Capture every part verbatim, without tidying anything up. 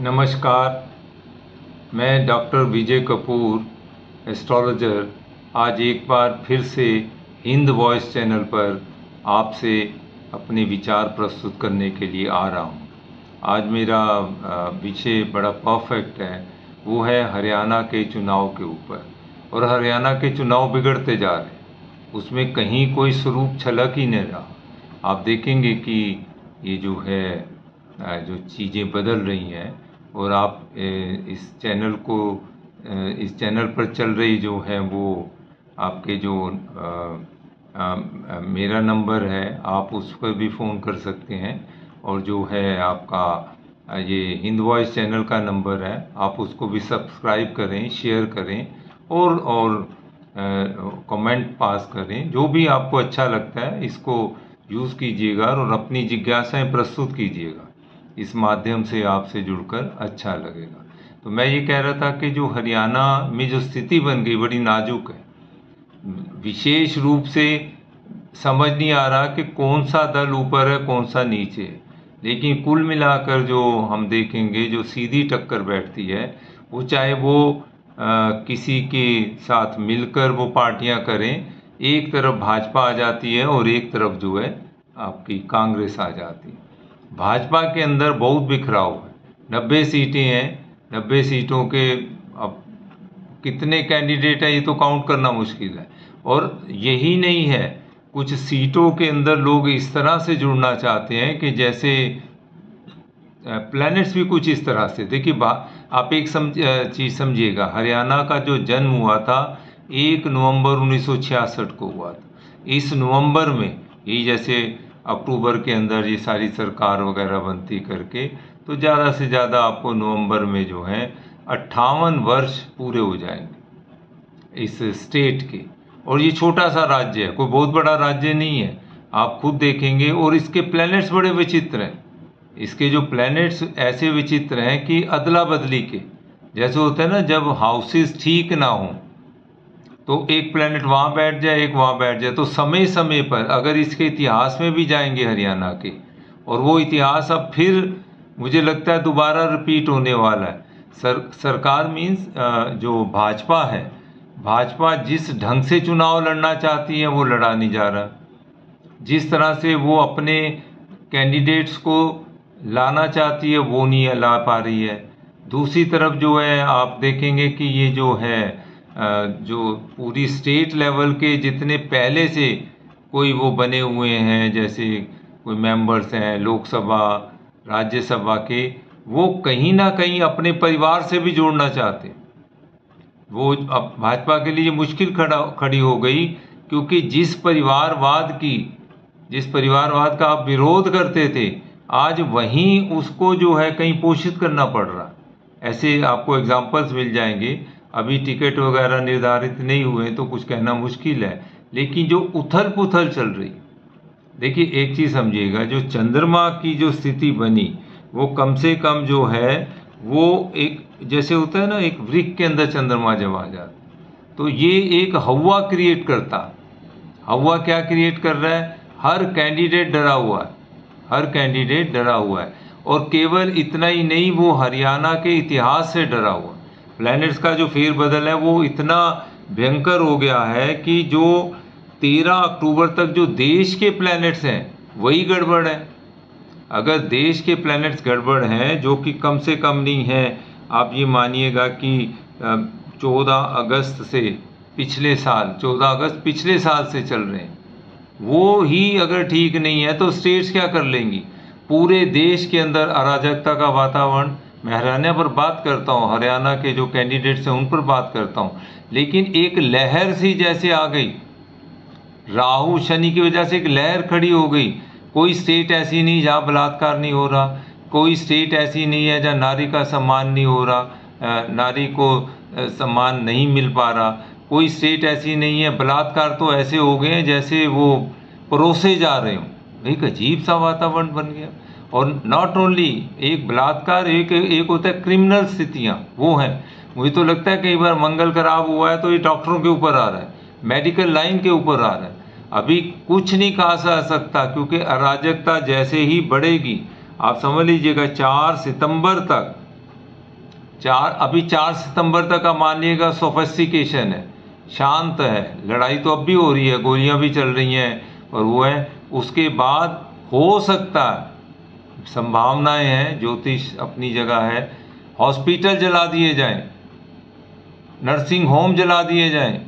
नमस्कार, मैं डॉक्टर विजय कपूर एस्ट्रोलॉजर आज एक बार फिर से हिंद वॉइस चैनल पर आपसे अपने विचार प्रस्तुत करने के लिए आ रहा हूँ। आज मेरा विषय बड़ा परफेक्ट है, वो है हरियाणा के चुनाव के ऊपर। और हरियाणा के चुनाव बिगड़ते जा रहे हैं, उसमें कहीं कोई स्वरूप छलक ही नहीं रहा। आप देखेंगे कि ये जो है जो चीज़ें बदल रही हैं, और आप इस चैनल को इस चैनल पर चल रही जो है वो आपके जो आ, आ, मेरा नंबर है, आप उस पर भी फ़ोन कर सकते हैं। और जो है आपका ये हिंद वॉइस चैनल का नंबर है, आप उसको भी सब्सक्राइब करें, शेयर करें और और कमेंट पास करें। जो भी आपको अच्छा लगता है इसको यूज़ कीजिएगा और अपनी जिज्ञासाएँ प्रस्तुत कीजिएगा। इस माध्यम से आपसे जुड़कर अच्छा लगेगा। तो मैं ये कह रहा था कि जो हरियाणा में जो स्थिति बन गई बड़ी नाजुक है। विशेष रूप से समझ नहीं आ रहा कि कौन सा दल ऊपर है कौन सा नीचे है। लेकिन कुल मिलाकर जो हम देखेंगे जो सीधी टक्कर बैठती है, वो चाहे वो आ, किसी के साथ मिलकर वो पार्टियां करें, एक तरफ भाजपा आ जाती है और एक तरफ जो है आपकी कांग्रेस आ जाती है। भाजपा के अंदर बहुत बिखराव है, नब्बे सीटें हैं। नब्बे सीटों के अब कितने कैंडिडेट हैं ये तो काउंट करना मुश्किल है। और यही नहीं है, कुछ सीटों के अंदर लोग इस तरह से जुड़ना चाहते हैं कि जैसे प्लैनेट्स भी कुछ इस तरह से। देखिए, आप एक चीज़ समझिएगा, हरियाणा का जो जन्म हुआ था एक नवंबर उन्नीस सौ छियासठ को हुआ था। इस नवंबर में ये जैसे अक्टूबर के अंदर ये सारी सरकार वगैरह बनती करके, तो ज़्यादा से ज़्यादा आपको नवंबर में जो है अट्ठावन वर्ष पूरे हो जाएंगे इस स्टेट के। और ये छोटा सा राज्य है, कोई बहुत बड़ा राज्य नहीं है, आप खुद देखेंगे। और इसके प्लैनेट्स बड़े विचित्र हैं। इसके जो प्लैनेट्स ऐसे विचित्र हैं कि अदला बदली के जैसे होता है ना, जब हाउसेस ठीक ना हों तो एक प्लेनेट वहाँ बैठ जाए, एक वहाँ बैठ जाए। तो समय समय पर अगर इसके इतिहास में भी जाएंगे हरियाणा के, और वो इतिहास अब फिर मुझे लगता है दोबारा रिपीट होने वाला है। सर सरकार मीन्स जो भाजपा है, भाजपा जिस ढंग से चुनाव लड़ना चाहती है वो लड़ा नहीं जा रहा। जिस तरह से वो अपने कैंडिडेट्स को लाना चाहती है वो नहीं ला पा रही है। दूसरी तरफ जो है आप देखेंगे कि ये जो है जो पूरी स्टेट लेवल के जितने पहले से कोई वो बने हुए हैं, जैसे कोई मेंबर्स हैं लोकसभा राज्यसभा के, वो कहीं ना कहीं अपने परिवार से भी जोड़ना चाहते। वो अब भाजपा के लिए मुश्किल खड़ा खड़ी हो गई, क्योंकि जिस परिवारवाद की जिस परिवारवाद का आप विरोध करते थे, आज वहीं उसको जो है कहीं पोषित करना पड़ रहा। ऐसे आपको एग्जाम्पल्स मिल जाएंगे। अभी टिकट वगैरह निर्धारित नहीं हुए तो कुछ कहना मुश्किल है, लेकिन जो उथल पुथल चल रही। देखिए, एक चीज़ समझिएगा, जो चंद्रमा की जो स्थिति बनी वो कम से कम जो है वो एक जैसे होता है ना, एक वृक्ष के अंदर चंद्रमा जमा जाता, तो ये एक हवा क्रिएट करता। हवा क्या क्रिएट कर रहा है? हर कैंडिडेट डरा हुआ है, हर कैंडिडेट डरा हुआ है। और केवल इतना ही नहीं, वो हरियाणा के इतिहास से डरा हुआ है। प्लैनेट्स का जो फेरबदल है वो इतना भयंकर हो गया है कि जो तेरह अक्टूबर तक जो देश के प्लैनेट्स हैं वही गड़बड़ है। अगर देश के प्लैनेट्स गड़बड़ हैं, जो कि कम से कम नहीं है, आप ये मानिएगा कि चौदह अगस्त से पिछले साल चौदह अगस्त पिछले साल से चल रहे हैं, वो ही अगर ठीक नहीं है तो स्टेट्स क्या कर लेंगी। पूरे देश के अंदर अराजकता का वातावरण। मैं हरियाणा पर बात करता हूँ, हरियाणा के जो कैंडिडेट्स हैं उन पर बात करता हूँ, लेकिन एक लहर सी जैसे आ गई, राहु शनि की वजह से एक लहर खड़ी हो गई। कोई स्टेट ऐसी नहीं जहाँ बलात्कार नहीं हो रहा, कोई स्टेट ऐसी नहीं है जहाँ नारी का सम्मान नहीं हो रहा, नारी को सम्मान नहीं मिल पा रहा। कोई स्टेट ऐसी नहीं है, बलात्कार तो ऐसे हो गए हैं जैसे वो परोसे जा रहे हों। एक अजीब सा वातावरण बन गया। और नॉट ओनली एक बलात्कार, एक एक होता है क्रिमिनल स्थितियाँ, वो हैं। मुझे तो लगता है कई बार मंगल खराब हुआ है तो ये डॉक्टरों के ऊपर आ रहा है, मेडिकल लाइन के ऊपर आ रहा है। अभी कुछ नहीं कहा जा सकता, क्योंकि अराजकता जैसे ही बढ़ेगी, आप समझ लीजिएगा चार सितंबर तक चार अभी चार सितंबर तक का मानिएगा सोफिस्टिकेशन है, शांत है, लड़ाई तो अब भी हो रही है, गोलियां भी चल रही हैं और वो है। उसके बाद हो सकता है, संभावनाएं हैं, ज्योतिष अपनी जगह है, हॉस्पिटल जला दिए जाएं, नर्सिंग होम जला दिए जाएं,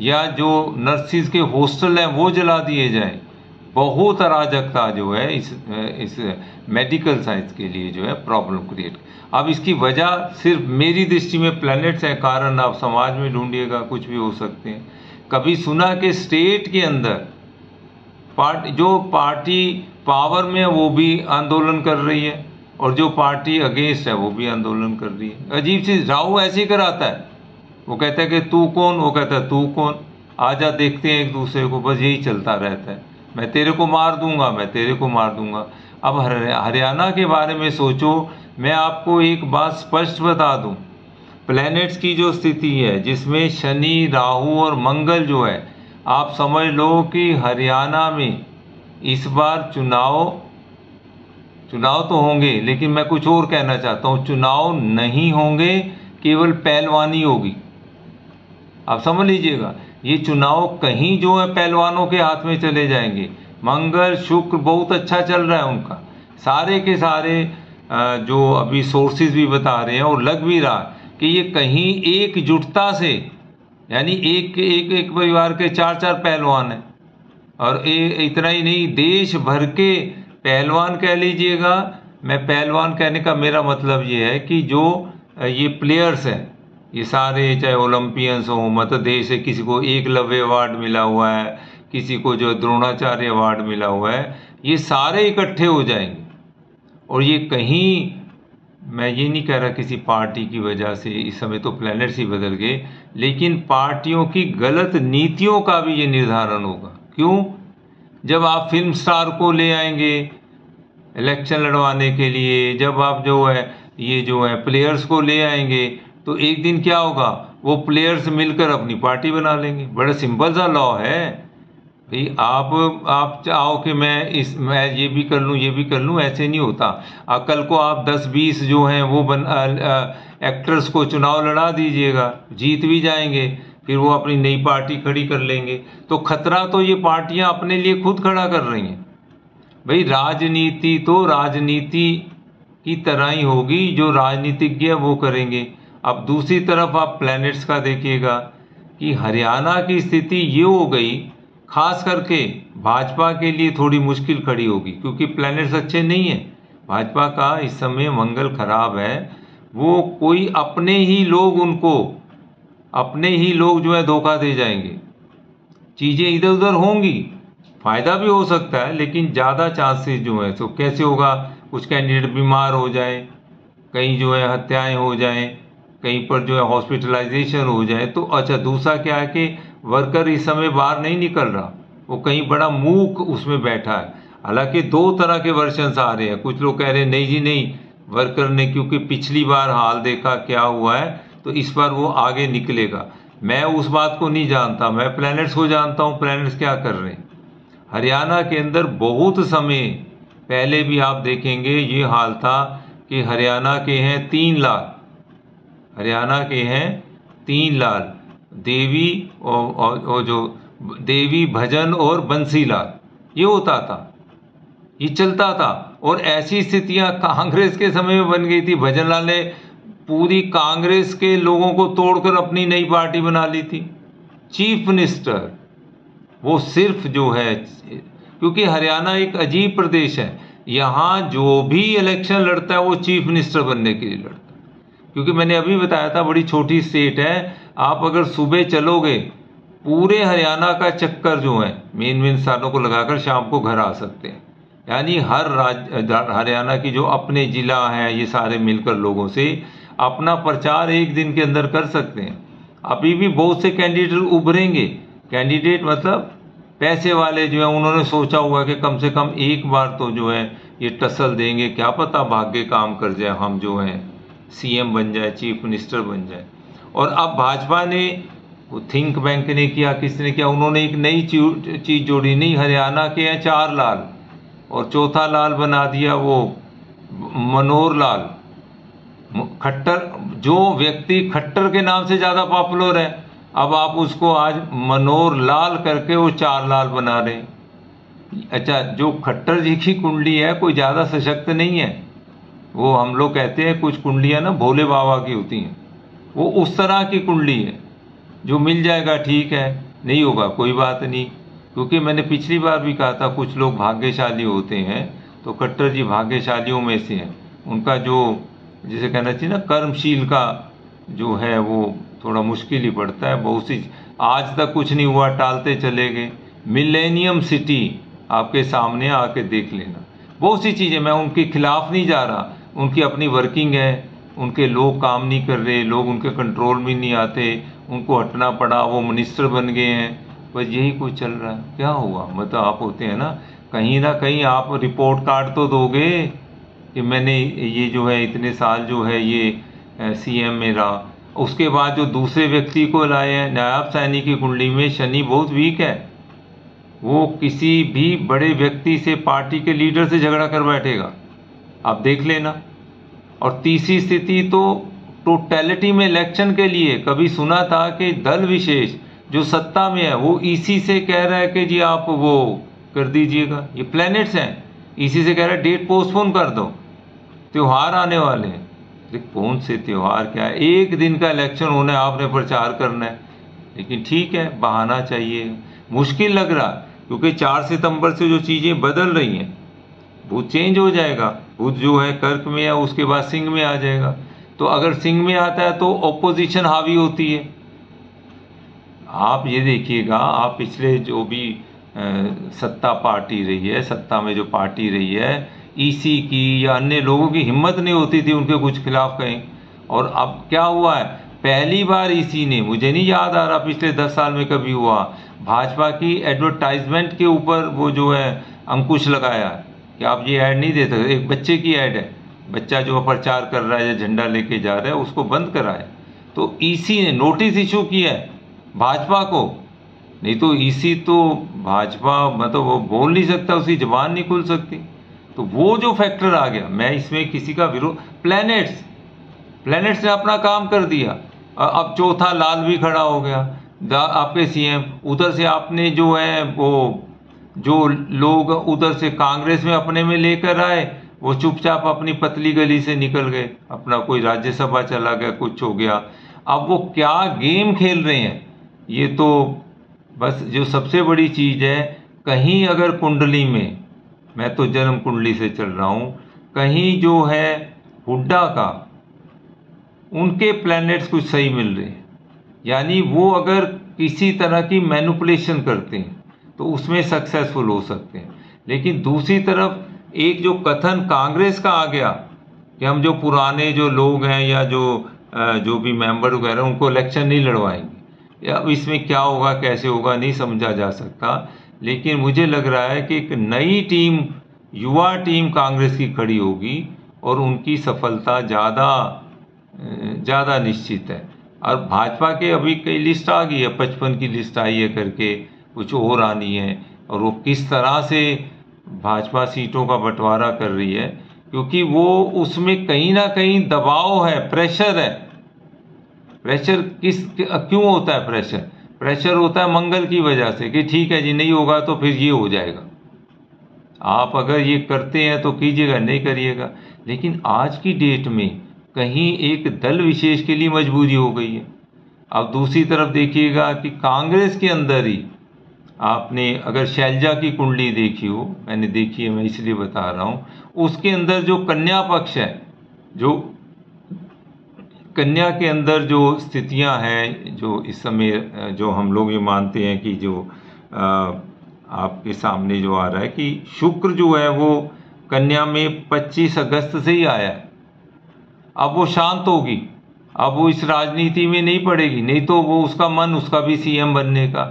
या जो नर्सिस के हॉस्टल हैं वो जला दिए जाएं। बहुत अराजकता जो है इस इस मेडिकल साइंस के लिए जो है प्रॉब्लम क्रिएट। अब इसकी वजह सिर्फ मेरी दृष्टि में प्लैनेट्स है, कारण आप समाज में ढूंढिएगा, कुछ भी हो सकते हैं। कभी सुना कि स्टेट के अंदर पार्टी जो पार्टी पावर में है वो भी आंदोलन कर रही है और जो पार्टी अगेंस्ट है वो भी आंदोलन कर रही है। अजीब चीज, राहु ऐसे ही कराता है, वो कहता है कि तू कौन, वो कहता है तू कौन, आजा देखते हैं एक दूसरे को, बस यही चलता रहता है। मैं तेरे को मार दूंगा, मैं तेरे को मार दूंगा। अब हरियाणा के बारे में सोचो। मैं आपको एक बात स्पष्ट बता दूं, प्लैनेट्स की जो स्थिति है जिसमें शनि, राहु और मंगल जो है, आप समझ लो कि हरियाणा में इस बार चुनाव चुनाव तो होंगे, लेकिन मैं कुछ और कहना चाहता हूँ, चुनाव नहीं होंगे, केवल पहलवानी होगी। आप समझ लीजिएगा, ये चुनाव कहीं जो है पहलवानों के हाथ में चले जाएंगे। मंगल शुक्र बहुत अच्छा चल रहा है उनका, सारे के सारे जो अभी सोर्सेज भी बता रहे हैं और लग भी रहा कि ये कहीं एकजुटता से, यानी एक एक एक परिवार के चार चार पहलवान हैं, और ए, इतना ही नहीं, देश भर के पहलवान कह लीजिएगा। मैं पहलवान कहने का मेरा मतलब ये है कि जो ये प्लेयर्स हैं, ये सारे चाहे ओलंपियंस हों, मतलब देश से किसी को एकलव्य अवार्ड मिला हुआ है, किसी को जो द्रोणाचार्य अवार्ड मिला हुआ है, ये सारे इकट्ठे हो जाएंगे। और ये कहीं, मैं ये नहीं कह रहा किसी पार्टी की वजह से, इस समय तो प्लैनेट्स ही बदल गए, लेकिन पार्टियों की गलत नीतियों का भी ये निर्धारण होगा। क्यों? जब आप फिल्म स्टार को ले आएंगे इलेक्शन लड़वाने के लिए, जब आप जो है ये जो है प्लेयर्स को ले आएंगे, तो एक दिन क्या होगा, वो प्लेयर्स मिलकर अपनी पार्टी बना लेंगे। बड़ा सिंपल सा लॉ है भाई। आप आप चाहो कि मैं इस मैं ये भी कर लूँ, ये भी कर लूँ, ऐसे नहीं होता। कल को आप दस बीस जो हैं वो बन आ, आ, एक्टर्स को चुनाव लड़ा दीजिएगा, जीत भी जाएंगे, फिर वो अपनी नई पार्टी खड़ी कर लेंगे। तो खतरा तो ये पार्टियाँ अपने लिए खुद खड़ा कर रही हैं। भाई राजनीति तो राजनीति की तरह ही होगी, जो राजनीतिज्ञ है वो करेंगे। अब दूसरी तरफ आप प्लैनेट्स का देखिएगा कि हरियाणा की स्थिति ये हो गई, खास करके भाजपा के लिए थोड़ी मुश्किल खड़ी होगी, क्योंकि प्लैनेट्स अच्छे नहीं हैं। भाजपा का इस समय मंगल खराब है, वो कोई अपने ही लोग उनको अपने ही लोग जो है धोखा दे जाएंगे। चीज़ें इधर उधर होंगी, फ़ायदा भी हो सकता है, लेकिन ज़्यादा चांसेस जो है, तो कैसे होगा, कुछ कैंडिडेट बीमार हो जाए, कहीं जो है हत्याएं हो जाएं, कहीं पर जो है हॉस्पिटलाइजेशन हो जाए। तो अच्छा, दूसरा क्या है कि वर्कर इस समय बाहर नहीं निकल रहा, वो कहीं बड़ा मूक उसमें बैठा है। हालांकि दो तरह के वर्जन्स आ रहे हैं। कुछ लोग कह रहे हैं नहीं जी नहीं, वर्कर ने क्योंकि पिछली बार हाल देखा क्या हुआ है, तो इस बार वो आगे निकलेगा। मैं उस बात को नहीं जानता, मैं प्लैनेट्स को जानता हूँ, प्लैनेट्स क्या कर रहे हैं। हरियाणा के अंदर बहुत समय पहले भी आप देखेंगे ये हाल था कि हरियाणा के हैं तीन लाख हरियाणा के हैं तीन लाल देवी और, और, और जो देवी भजन और बंसी लाल, ये होता था, ये चलता था। और ऐसी स्थितियां कांग्रेस के समय में बन गई थी। भजन लाल ने पूरी कांग्रेस के लोगों को तोड़कर अपनी नई पार्टी बना ली थी। चीफ मिनिस्टर वो सिर्फ जो है, क्योंकि हरियाणा एक अजीब प्रदेश है, यहाँ जो भी इलेक्शन लड़ता है वो चीफ मिनिस्टर बनने के लिए लड़ता है। क्योंकि मैंने अभी बताया था, बड़ी छोटी स्टेट है। आप अगर सुबह चलोगे, पूरे हरियाणा का चक्कर जो है मेन मेन स्थानों को लगाकर शाम को घर आ सकते हैं। यानी हर राज्य हरियाणा की जो अपने जिला हैं, ये सारे मिलकर लोगों से अपना प्रचार एक दिन के अंदर कर सकते हैं। अभी भी बहुत से कैंडिडेट उभरेंगे, कैंडिडेट मतलब पैसे वाले जो है, उन्होंने सोचा हुआ कि कम से कम एक बार तो जो है ये टसल देंगे, क्या पता भाग्य काम कर जाए, हम जो हैं सीएम बन जाए, चीफ मिनिस्टर बन जाए। और अब भाजपा ने, थिंक बैंक ने किया, किसने किया, उन्होंने एक नई चीज़ जोड़ी, नहीं हरियाणा के हैं चार लाल और चौथा लाल बना दिया वो मनोहर लाल। खट्टर, जो व्यक्ति खट्टर के नाम से ज़्यादा पॉपुलर है, अब आप उसको आज मनोहर लाल करके वो चार लाल बना रहे हैं। अच्छा, जो खट्टर जी की कुंडली है कोई ज़्यादा सशक्त नहीं है। वो हम लोग कहते हैं कुछ कुंडलियाँ ना भोले बाबा की होती हैं, वो उस तरह की कुंडली है। जो मिल जाएगा ठीक है, नहीं होगा कोई बात नहीं, क्योंकि मैंने पिछली बार भी कहा था कुछ लोग भाग्यशाली होते हैं, तो खट्टर जी भाग्यशालियों में से हैं। उनका जो जिसे कहना चाहिए ना कर्मशील का जो है वो थोड़ा मुश्किल ही पड़ता है। बहुत सी आज तक कुछ नहीं हुआ, टालते चले गए। मिलेनियम सिटी आपके सामने आके देख लेना, बहुत सी चीज़ें। मैं उनके खिलाफ नहीं जा रहा, उनकी अपनी वर्किंग है, उनके लोग काम नहीं कर रहे, लोग उनके कंट्रोल में नहीं आते, उनको हटना पड़ा, वो मिनिस्टर बन गए हैं, बस यही कुछ चल रहा है। क्या हुआ मतलब आप होते हैं ना, कहीं ना कहीं आप रिपोर्ट कार्ड तो दोगे कि मैंने ये जो है इतने साल जो है ये सीएम मेरा। उसके बाद जो दूसरे व्यक्ति को लाए हैं, नायब सैनी की कुंडली में शनि बहुत वीक है, वो किसी भी बड़े व्यक्ति से, पार्टी के लीडर से झगड़ा कर बैठेगा, आप देख लेना। और तीसरी स्थिति तो टोटैलिटी में इलेक्शन के लिए, कभी सुना था कि दल विशेष जो सत्ता में है वो ईसी से कह रहा है कि जी आप वो कर दीजिएगा, ये प्लैनेट्स हैं, ईसी से कह रहा है डेट पोस्टपोन कर दो, त्यौहार आने वाले हैं। कौन से त्यौहार, क्या है, एक दिन का इलेक्शन होना है, आपने प्रचार करना है, लेकिन ठीक है बहाना चाहिए। मुश्किल लग रहा क्योंकि चार सितंबर से जो चीज़ें बदल रही हैं, बुध चेंज हो जाएगा, बुध जो है कर्क में है, उसके बाद सिंह में आ जाएगा, तो अगर सिंह में आता है तो ऑपोजिशन हावी होती है। आप ये देखिएगा, आप पिछले जो भी सत्ता पार्टी रही है, सत्ता में जो पार्टी रही है, ईसी की या अन्य लोगों की हिम्मत नहीं होती थी उनके कुछ खिलाफ कहें, और अब क्या हुआ है, पहली बार ईसी ने, मुझे नहीं याद आ रहा पिछले दस साल में कभी हुआ, भाजपा की एडवर्टाइजमेंट के ऊपर वो जो है अंकुश लगाया कि आप ये ऐड नहीं दे सकते। एक बच्चे की ऐड है, बच्चा जो प्रचार कर रहा है या झंडा लेके जा रहा है, उसको बंद कराए। तो ईसी ने नोटिस इशू किया है भाजपा को, नहीं तो ईसी तो भाजपा मतलब वो बोल नहीं सकता, उसकी जबान नहीं खुल सकती। तो वो जो फैक्टर आ गया, मैं इसमें किसी का विरोध, प्लैनेट्स प्लैनेट्स ने अपना काम कर दिया। अब चौथा लाल भी खड़ा हो गया आपके सीएम, उधर से आपने जो है वो जो लोग उधर से कांग्रेस में अपने में लेकर आए, वो चुपचाप अपनी पतली गली से निकल गए, अपना कोई राज्यसभा चला गया, कुछ हो गया। अब वो क्या गेम खेल रहे हैं, ये तो बस जो सबसे बड़ी चीज़ है, कहीं अगर कुंडली में, मैं तो जन्म कुंडली से चल रहा हूँ, कहीं जो है हुड्डा का उनके प्लैनेट्स कुछ सही मिल रहे हैं, यानी वो अगर किसी तरह की मैनिपुलेशन करते हैं तो उसमें सक्सेसफुल हो सकते हैं। लेकिन दूसरी तरफ एक जो कथन कांग्रेस का आ गया कि हम जो पुराने जो लोग हैं या जो जो भी मेंबर वगैरह उनको इलेक्शन नहीं लड़वाएंगे, अब इसमें क्या होगा कैसे होगा नहीं समझा जा सकता। लेकिन मुझे लग रहा है कि एक नई टीम, युवा टीम कांग्रेस की खड़ी होगी और उनकी सफलता ज़्यादा ज़्यादा निश्चित है। और भाजपा के अभी कई लिस्ट आ गई है, पचपन की लिस्ट आई है करके, कुछ और आनी है, और वो किस तरह से भाजपा सीटों का बंटवारा कर रही है, क्योंकि वो उसमें कहीं ना कहीं दबाव है, प्रेशर है। प्रेशर किस क्यों होता है, प्रेशर प्रेशर होता है मंगल की वजह से कि ठीक है जी नहीं होगा तो फिर ये हो जाएगा, आप अगर ये करते हैं तो कीजिएगा, नहीं करिएगा। लेकिन आज की डेट में कहीं एक दल विशेष के लिए मजबूरी हो गई है। अब दूसरी तरफ देखिएगा कि कांग्रेस के अंदर ही आपने अगर शैलजा की कुंडली देखी हो, मैंने देखी है मैं इसलिए बता रहा हूँ, उसके अंदर जो कन्या पक्ष है, जो कन्या के अंदर जो स्थितियां हैं, जो इस समय जो हम लोग ये मानते हैं कि जो आ, आपके सामने जो आ रहा है कि शुक्र जो है वो कन्या में पच्चीस अगस्त से ही आया, अब वो शांत होगी, अब वो इस राजनीति में नहीं पड़ेगी, नहीं तो वो उसका मन, उसका भी सीएम बनने का।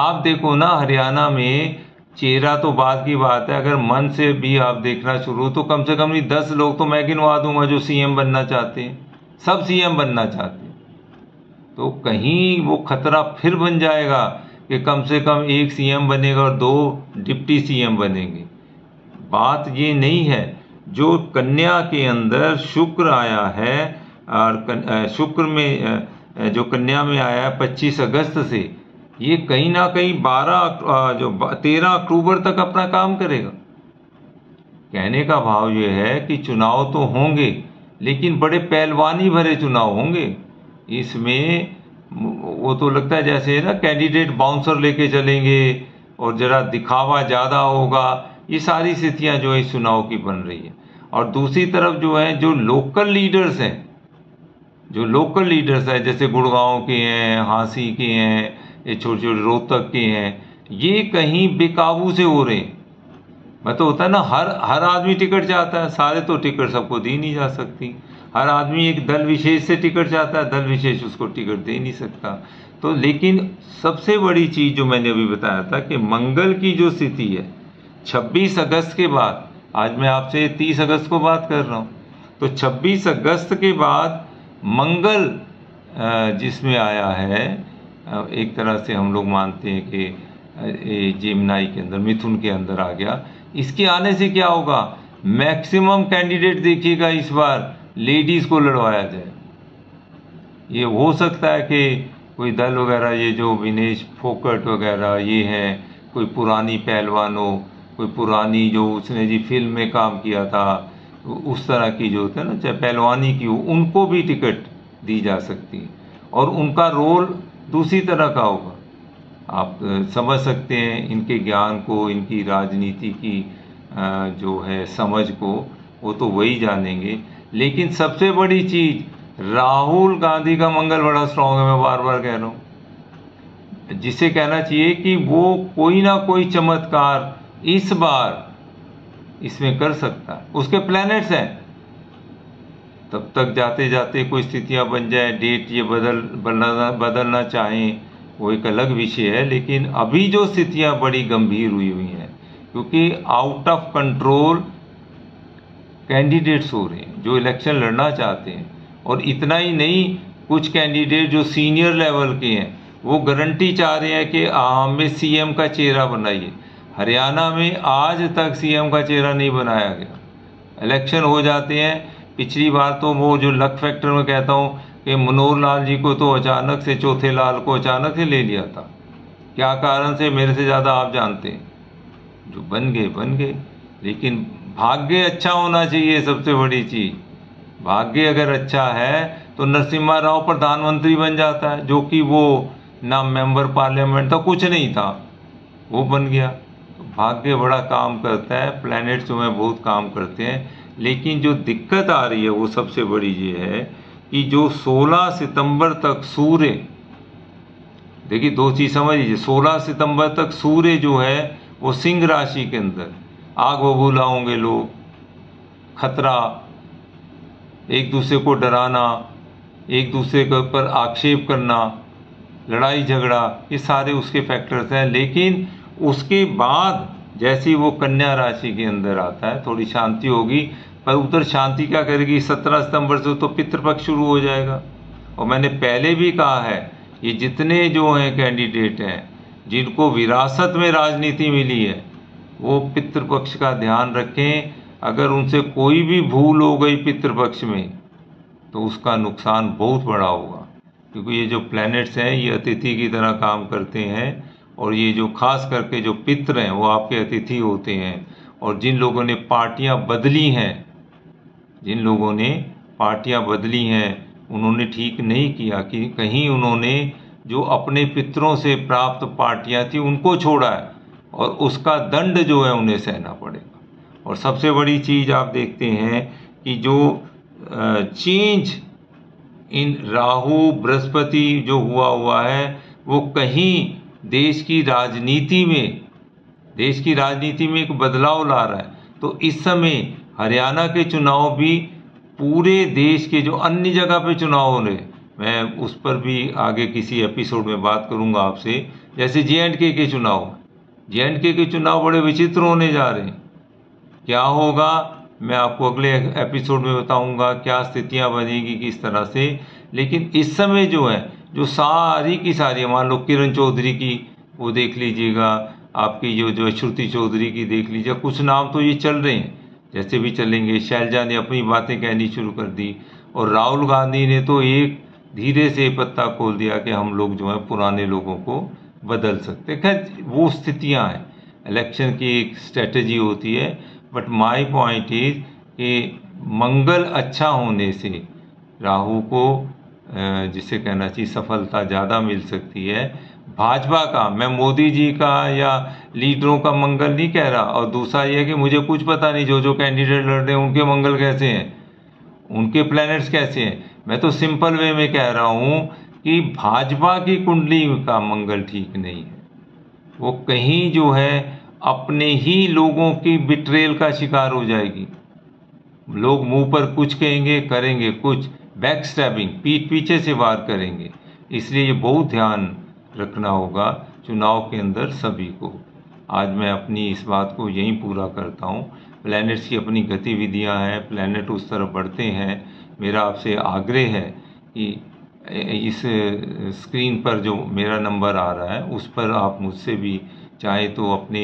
आप देखो ना हरियाणा में, चेहरा तो बाद की बात है, अगर मन से भी आप देखना शुरू तो कम से कम नहीं दस लोग तो मैं गिनवा दूंगा जो सीएम बनना चाहते हैं, सब सीएम बनना चाहते हैं। तो कहीं वो खतरा फिर बन जाएगा कि कम से कम एक सीएम बनेगा और दो डिप्टी सीएम बनेंगे। बात ये नहीं है, जो कन्या के अंदर शुक्र आया है और शुक्र में जो कन्या में आया पच्चीस अगस्त से, ये कहीं ना कहीं बारह जो तेरह अक्टूबर तक अपना काम करेगा। कहने का भाव ये है कि चुनाव तो होंगे लेकिन बड़े पहलवानी भरे चुनाव होंगे। इसमें वो तो लगता है जैसे ना कैंडिडेट बाउंसर लेके चलेंगे और जरा दिखावा ज़्यादा होगा। ये सारी स्थितियां जो है इस चुनाव की बन रही है। और दूसरी तरफ जो है जो लोकल लीडर्स हैं जो लोकल लीडर्स हैं जैसे गुड़गांव के हैं, हांसी के हैं, ये छोटे छोटे रोहतक के हैं, ये कहीं बेकाबू से हो रहे हैं। मतलब होता है ना हर हर आदमी टिकट चाहता है, सारे तो टिकट सबको दी नहीं जा सकती। हर आदमी एक दल विशेष से टिकट चाहता है, दल विशेष उसको टिकट दे नहीं सकता। तो लेकिन सबसे बड़ी चीज़ जो मैंने अभी बताया था कि मंगल की जो स्थिति है छब्बीस अगस्त के बाद, आज मैं आपसे तीस अगस्त को बात कर रहा हूँ, तो छब्बीस अगस्त के बाद मंगल जिसमें आया है एक तरह से हम लोग मानते हैं कि जेमिनाई के अंदर, मिथुन के अंदर आ गया। इसके आने से क्या होगा, मैक्सिमम कैंडिडेट देखिएगा इस बार लेडीज़ को लड़वाया जाए। ये हो सकता है कि कोई दल वगैरह, ये जो विनेश फोकट वगैरह ये हैं, कोई पुरानी पहलवानों, कोई पुरानी जो उसने जी फिल्म में काम किया था उस तरह की जो होता है ना चाहे पहलवानी की हो, उनको भी टिकट दी जा सकती है और उनका रोल दूसरी तरह का होगा। आप समझ सकते हैं इनके ज्ञान को, इनकी राजनीति की जो है समझ को, वो तो वही जानेंगे। लेकिन सबसे बड़ी चीज़ राहुल गांधी का मंगल बड़ा स्ट्रांग है, मैं बार बार कह रहा हूँ, जिसे कहना चाहिए कि वो कोई ना कोई चमत्कार इस बार इसमें कर सकता है। उसके प्लैनेट्स हैं। तब तक जाते जाते कोई स्थितियां बन जाए, डेट ये बदल बदलना बदलना चाहें वो एक अलग विषय है, लेकिन अभी जो स्थितियां बड़ी गंभीर हुई हुई हैं क्योंकि आउट ऑफ कंट्रोल कैंडिडेट्स हो रहे हैं जो इलेक्शन लड़ना चाहते हैं। और इतना ही नहीं, कुछ कैंडिडेट जो सीनियर लेवल के हैं वो गारंटी चाह रहे हैं कि हमें सीएम का चेहरा बनाइए। हरियाणा में आज तक सीएम का चेहरा नहीं बनाया गया। इलेक्शन हो जाते हैं। पिछली बार तो वो जो लक फैक्टर में कहता हूँ कि मनोहर लाल जी को तो अचानक से, चौथे लाल को अचानक से ले लिया था। क्या कारण से मेरे से ज़्यादा आप जानते हैं। जो बन गए बन गए, लेकिन भाग्य अच्छा होना चाहिए। सबसे बड़ी चीज़ भाग्य अगर अच्छा है तो नरसिम्हा राव प्रधानमंत्री बन जाता है, जो कि वो ना मेंबर पार्लियामेंट था, कुछ नहीं था, वो बन गया। भाग्य बड़ा काम करता है, प्लैनेट्स जो हैं बहुत काम करते हैं। लेकिन जो दिक्कत आ रही है वो सबसे बड़ी ये है कि जो सोलह सितंबर तक सूर्य, देखिए दो चीज़ समझ लीजिए, सोलह सितंबर तक सूर्य जो है वो सिंह राशि के अंदर, आग बबूला होंगे लोग, खतरा, एक दूसरे को डराना, एक दूसरे के ऊपर आक्षेप करना, लड़ाई झगड़ा, ये सारे उसके फैक्टर्स हैं। लेकिन उसके बाद जैसे ही वो कन्या राशि के अंदर आता है थोड़ी शांति होगी, पर उधर शांति क्या करेगी, सत्रह सितंबर से तो पितृपक्ष शुरू हो जाएगा। और मैंने पहले भी कहा है ये जितने जो हैं कैंडिडेट हैं जिनको विरासत में राजनीति मिली है वो पितृपक्ष का ध्यान रखें। अगर उनसे कोई भी भूल हो गई पितृपक्ष में तो उसका नुकसान बहुत बड़ा होगा, क्योंकि ये जो प्लैनेट्स हैं ये अतिथि की तरह काम करते हैं। और ये जो खास करके जो पित्र हैं वो आपके अतिथि होते हैं। और जिन लोगों ने पार्टियां बदली हैं जिन लोगों ने पार्टियां बदली हैं उन्होंने ठीक नहीं किया कि कहीं उन्होंने जो अपने पितरों से प्राप्त पार्टियां थी उनको छोड़ा है, और उसका दंड जो है उन्हें सहना पड़ेगा। और सबसे बड़ी चीज़ आप देखते हैं कि जो चेंज इन राहु बृहस्पति जो हुआ हुआ है वो कहीं देश की राजनीति में देश की राजनीति में एक बदलाव ला रहा है। तो इस समय हरियाणा के चुनाव भी पूरे देश के जो अन्य जगह पे चुनाव हो रहे, मैं उस पर भी आगे किसी एपिसोड में बात करूंगा आपसे। जैसे जे एंड के के चुनाव जे एंड के के चुनाव बड़े विचित्र होने जा रहे हैं। क्या होगा मैं आपको अगले एपिसोड में बताऊंगा, क्या स्थितियां बनेगी किस तरह से। लेकिन इस समय जो है जो सारी की सारी, मान लो किरण चौधरी की वो देख लीजिएगा, आपकी जो जो श्रुति चौधरी की देख लीजिए, कुछ नाम तो ये चल रहे हैं जैसे भी चलेंगे। शैलजा ने अपनी बातें कहनी शुरू कर दी और राहुल गांधी ने तो एक धीरे से पत्ता खोल दिया कि हम लोग जो है पुराने लोगों को बदल सकते। खैर वो स्थितियां हैं, इलेक्शन की एक स्ट्रेटजी होती है। बट माय पॉइंट इज कि मंगल अच्छा होने से राहु को जिसे कहना चाहिए सफलता ज़्यादा मिल सकती है। भाजपा का, मैं मोदी जी का या लीडरों का मंगल नहीं कह रहा, और दूसरा यह कि मुझे कुछ पता नहीं जो जो कैंडिडेट लड़ रहे हैं उनके मंगल कैसे हैं, उनके प्लैनेट्स कैसे हैं। मैं तो सिंपल वे में कह रहा हूँ कि भाजपा की कुंडली का मंगल ठीक नहीं है। वो कहीं जो है अपने ही लोगों की बिट्रेल का शिकार हो जाएगी। लोग मुंह पर कुछ कहेंगे, करेंगे कुछ, बैक स्टैबिंग, पीठ पीछे से वार करेंगे। इसलिए ये बहुत ध्यान रखना होगा चुनाव के अंदर सभी को। आज मैं अपनी इस बात को यहीं पूरा करता हूँ। प्लैनेट्स की अपनी गतिविधियाँ हैं, प्लैनेट उस तरफ बढ़ते हैं। मेरा आपसे आग्रह है कि इस स्क्रीन पर जो मेरा नंबर आ रहा है उस पर आप मुझसे भी चाहे तो अपने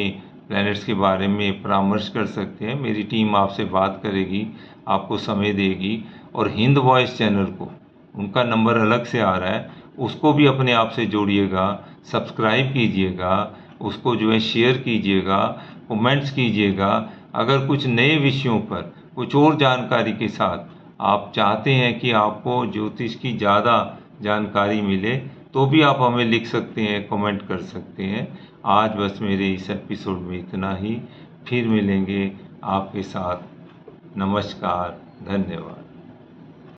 प्लैनेट्स के बारे में परामर्श कर सकते हैं। मेरी टीम आपसे बात करेगी, आपको समय देगी। और हिंद वॉइस चैनल को, उनका नंबर अलग से आ रहा है, उसको भी अपने आप से जोड़िएगा, सब्सक्राइब कीजिएगा, उसको जो है शेयर कीजिएगा, कमेंट्स कीजिएगा। अगर कुछ नए विषयों पर कुछ और जानकारी के साथ आप चाहते हैं कि आपको ज्योतिष की ज़्यादा जानकारी मिले तो भी आप हमें लिख सकते हैं, कमेंट कर सकते हैं। आज बस मेरे इस एपिसोड में इतना ही, फिर मिलेंगे आपके साथ। नमस्कार, धन्यवाद।